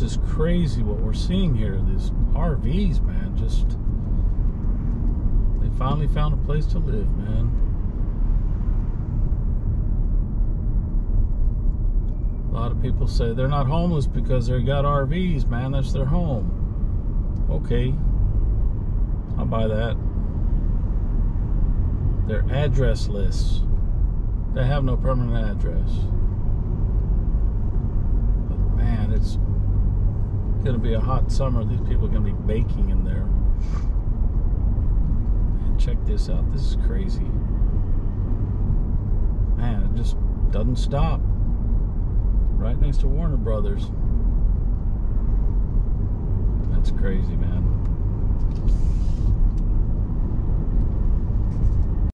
This is crazy what we're seeing here. These RVs, man, just... They finally found a place to live, man. A lot of people say they're not homeless because they got RVs, man. That's their home. Okay. I'll buy that. They're addressless. They have no permanent address. But man, it's gonna be a hot summer. These people are gonna be baking in there. Man, check this out. This is crazy. Man, it just doesn't stop. Right next to Warner Brothers. That's crazy, man.